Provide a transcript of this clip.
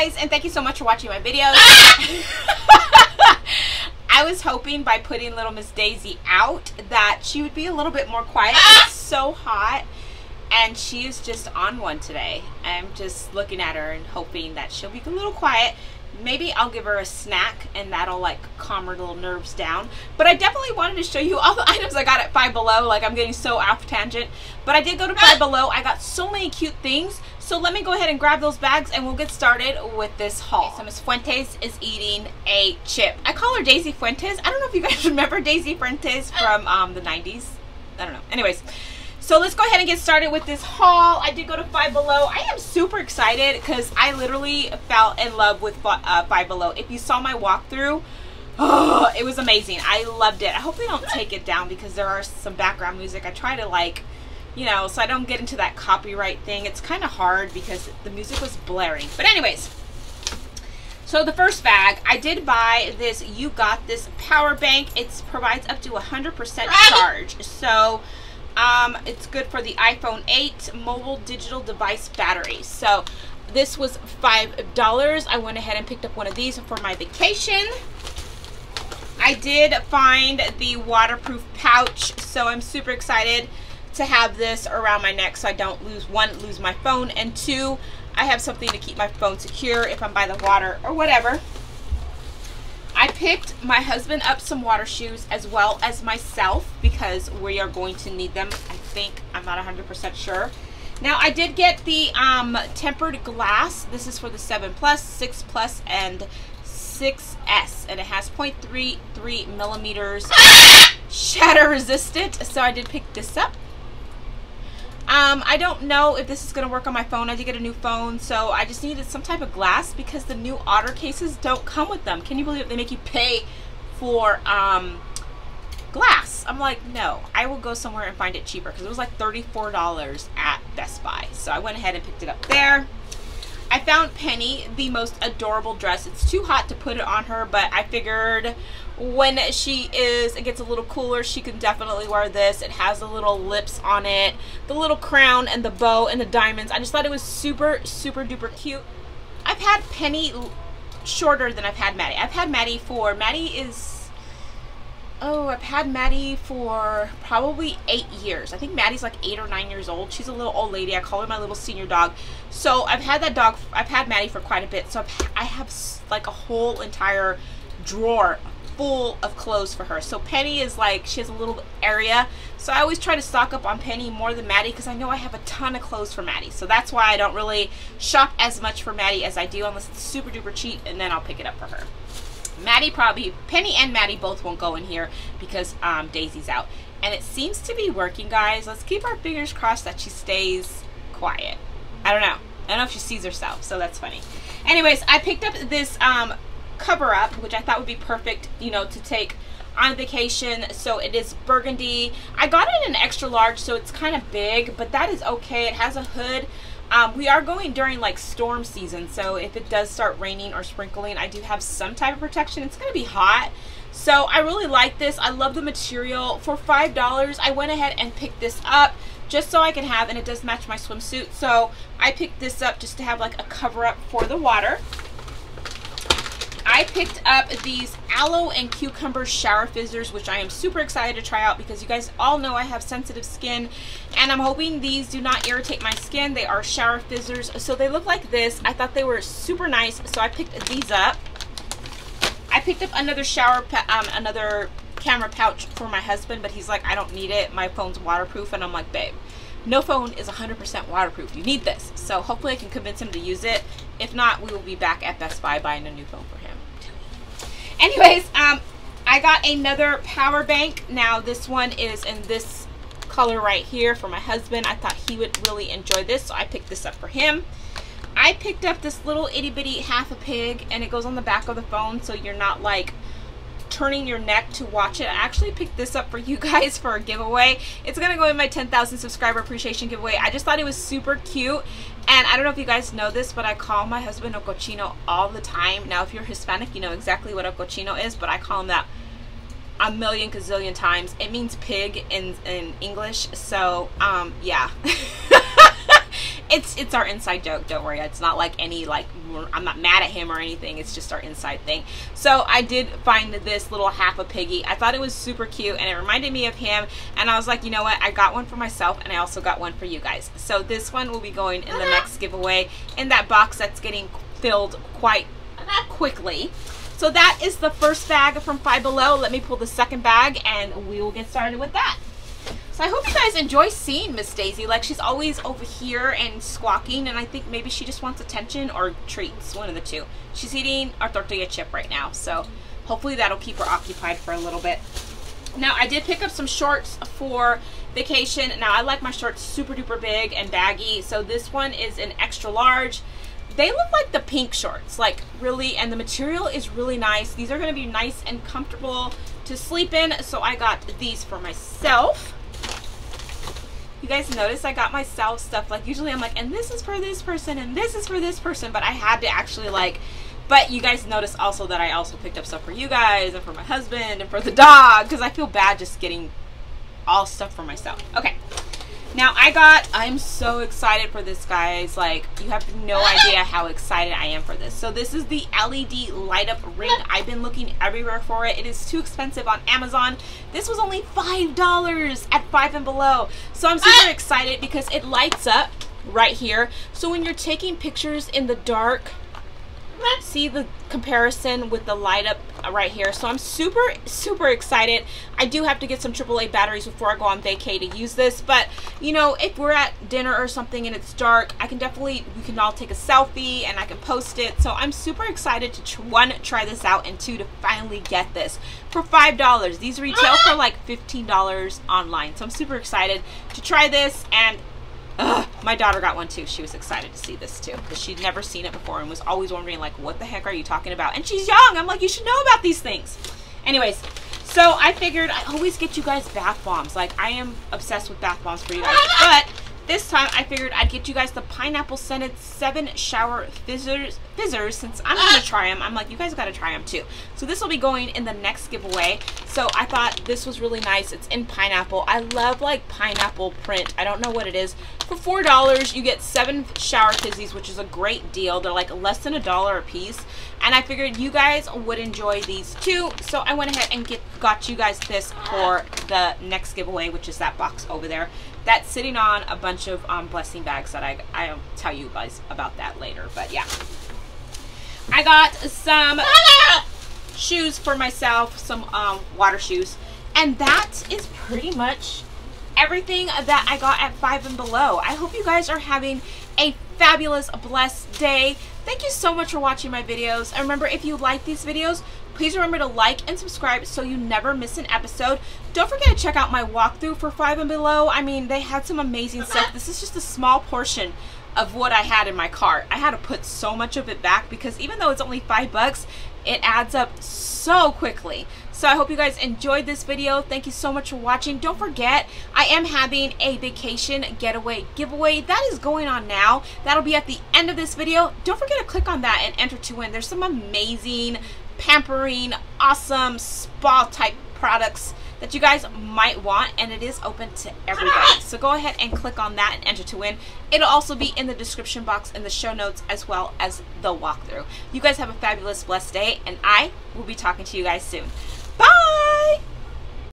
guys, and thank you so much for watching my videos. I was hoping by putting Little Miss Daisy out that she would be a little bit more quiet. It's so hot, and she is just on one today. I'm just looking at her and hoping that she'll be a little quiet. Maybe I'll give her a snack and that'll like calm her little nerves down. But I definitely wanted to show you all the items I got at Five Below. Like, I'm getting so off tangent, but I did go to Five Below. I got so many cute things. So let me go ahead and grab those bags and we'll get started with this haul. Okay, so Miss Fuentes is eating a chip. I call her Daisy Fuentes. I don't know if you guys remember Daisy Fuentes from the 90s. I don't know. Anyways, so let's go ahead and get started with this haul. I did go to Five Below. I am super excited because I literally fell in love with Five Below. If you saw my walkthrough, oh, it was amazing. I loved it. I hope they don't take it down because there are some background music. I try to, like, you know, so I don't get into that copyright thing. It's kind of hard because the music was blaring. But anyways, so the first bag, I did buy this You Got This power bank. It provides up to 100% charge. So it's good for the iPhone 8 mobile digital device battery. So this was $5. I went ahead and picked up one of these for my vacation. I did find the waterproof pouch, so I'm super excited to have this around my neck so I don't lose, one, lose my phone, and two, I have something to keep my phone secure if I'm by the water or whatever. I picked my husband up some water shoes as well as myself because we are going to need them. I think, I'm not 100% sure. Now I did get the tempered glass. This is for the 7 Plus, 6 Plus, and 6S. And it has 0.33 millimeters shatter resistant. So I did pick this up. I don't know if this is going to work on my phone. I did get a new phone, so I just needed some type of glass because the new Otter cases don't come with them. Can you believe it? They make you pay for glass. I'm like, no, I will go somewhere and find it cheaper because it was like $34 at Best Buy. So I went ahead and picked it up there. I found Penny the most adorable dress. It's too hot to put it on her, but I figured when it gets a little cooler, she can definitely wear this. It has the little lips on it, the little crown and the bow and the diamonds. I just thought it was super, super duper cute. I've had Penny shorter than I've had Maddie. I've had Maddie for probably 8 years. I think Maddie's like 8 or 9 years old. She's a little old lady. I call her my little senior dog. So I've had Maddie for quite a bit. So I have like a whole entire drawer full of clothes for her. So Penny is like, she has a little area, so I always try to stock up on Penny more than Maddie because I know I have a ton of clothes for Maddie. So that's why I don't really shop as much for Maddie as I do unless it's super duper cheap, and then I'll pick it up for her. Penny and Maddie both won't go in here because Daisy's out, and it seems to be working, guys. Let's keep our fingers crossed that she stays quiet. I don't know if she sees herself, so that's funny. Anyways, I picked up this cover up, which I thought would be perfect, you know, to take on vacation. So it is burgundy. I got it in an extra large, so it's kind of big, but that is okay. It has a hood. We are going during like storm season, so if it does start raining or sprinkling, I do have some type of protection. It's gonna be hot, so I really like this. I love the material. For $5, I went ahead and picked this up just so I can have, and it does match my swimsuit, so I picked this up just to have like a cover up for the water. I picked up these aloe and cucumber shower fizzers, which I am super excited to try out because you guys all know I have sensitive skin, and I'm hoping these do not irritate my skin. They are shower fizzers, so they look like this. I thought they were super nice, so I picked these up. I picked up another another camera pouch for my husband, but he's like, I don't need it. My phone's waterproof, and I'm like, babe, no phone is 100% waterproof. You need this. So hopefully I can convince him to use it. If not, we will be back at Best Buy buying a new phone for him. Anyways, I got another power bank. Now this one is in this color right here for my husband. I thought he would really enjoy this, so I picked this up for him. I picked up this little itty bitty half a pig, and it goes on the back of the phone, so you're not like turning your neck to watch it. I actually picked this up for you guys for a giveaway. It's gonna go in my 10,000 subscriber appreciation giveaway. I just thought it was super cute, and I don't know if you guys know this, but I call my husband El Cochino all the time. Now if you're Hispanic, you know exactly what El Cochino is, but I call him that a million gazillion times. It means pig in English, so yeah. It's our inside joke, don't worry. It's not like any, like, I'm not mad at him or anything. It's just our inside thing. So I did find this little half a piggy. I thought it was super cute and it reminded me of him, and I was like, you know what, I got one for myself and I also got one for you guys. So this one will be going in the next giveaway in that box that's getting filled quite quickly. So that is the first bag from Five Below. Let me pull the second bag and we will get started with that. So I hope you guys enjoy seeing Miss Daisy. Like, she's always over here and squawking, and I think maybe she just wants attention or treats, one of the two. She's eating our tortilla chip right now, so hopefully that'll keep her occupied for a little bit. Now, I did pick up some shorts for vacation. Now, I like my shorts super duper big and baggy, so this one is an extra large. They look like the pink shorts, like, really, and the material is really nice. These are going to be nice and comfortable to sleep in, so I got these for myself. You guys notice I got myself stuff, like, usually I'm like, and this is for this person, and this is for this person, but I had to actually, like, but you guys notice also that I also picked up stuff for you guys, and for my husband, and for the dog, because I feel bad just getting all stuff for myself. Okay. Now I'm so excited for this, guys. Like, you have no idea how excited I am for this. So this is the LED light up ring. I've been looking everywhere for it. It is too expensive on Amazon. This was only $5 at Five and Below. So I'm super excited because it lights up right here. So when you're taking pictures in the dark, see the comparison with the light up right here. So I'm super, super excited. I do have to get some AAA batteries before I go on vacay to use this, but you know, if we're at dinner or something and it's dark, I can definitely, we can all take a selfie and I can post it. So I'm super excited to one, try this out, and two, to finally get this for $5. These retail for like $15 online. So I'm super excited to try this, and my daughter got one too. She was excited to see this too because she'd never seen it before and was always wondering, like, what the heck are you talking about? And she's young. I'm like, you should know about these things. Anyways, so I figured I always get you guys bath bombs. Like, I am obsessed with bath bombs for you guys. But this time I figured I'd get you guys the pineapple scented 7 shower fizzers since I'm going to try them. I'm like, you guys got to try them too. So this will be going in the next giveaway. So I thought this was really nice. It's in pineapple. I love, like, pineapple print. I don't know what it is. For $4, you get 7 shower fizzies, which is a great deal. They're like less than $1 a piece. And I figured you guys would enjoy these too. So I went ahead and got you guys this for the next giveaway, which is that box over there. That's sitting on a bunch of blessing bags that I'll tell you guys about that later. But yeah, I got some shoes for myself, some water shoes, and that is pretty much everything that I got at Five and Below. I hope you guys are having a fabulous, blessed day. Thank you so much for watching my videos. And remember, if you like these videos, please remember to like and subscribe so you never miss an episode. Don't forget to check out my walkthrough for Five and Below. I mean, they had some amazing stuff. This is just a small portion of what I had in my cart. I had to put so much of it back because even though it's only $5, it adds up so quickly. So I hope you guys enjoyed this video. Thank you so much for watching. Don't forget, I am having a vacation getaway giveaway that is going on now. That'll be at the end of this video. Don't forget to click on that and enter to win. There's some amazing, pampering, awesome spa type products that you guys might want, and it is open to everybody. So go ahead and click on that and enter to win. It'll also be in the description box and the show notes, as well as the walkthrough. You guys have a fabulous, blessed day, and I will be talking to you guys soon. Bye!